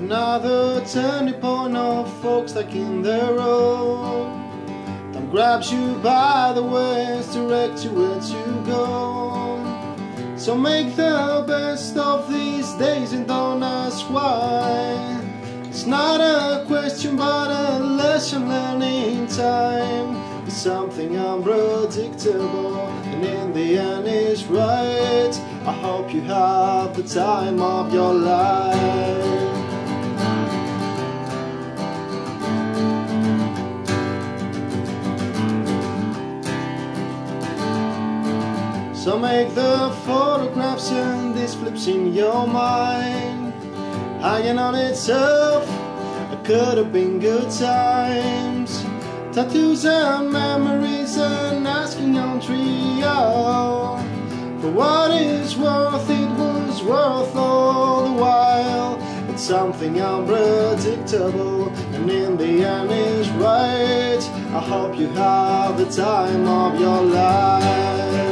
Another turning point of folks stuck in their road. Time grabs you by the waist, directs you where to go. So make the best of these days and don't ask why. It's not a question but a lesson learned in time. It's something unpredictable and in the end it's right. I hope you have the time of your life. So make the photographs and this flips in your mind, hanging on itself, it could have been good times. Tattoos and memories and asking on trio, for what is worth it was worth all the while. It's something unpredictable and in the end is right. I hope you have the time of your life.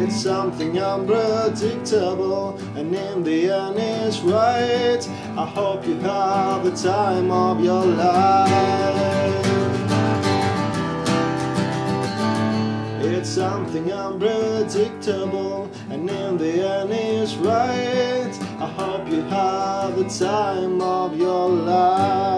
It's something unpredictable and in the end it's right. I hope you have the time of your life. It's something unpredictable and in the end it's right. I hope you have the time of your life.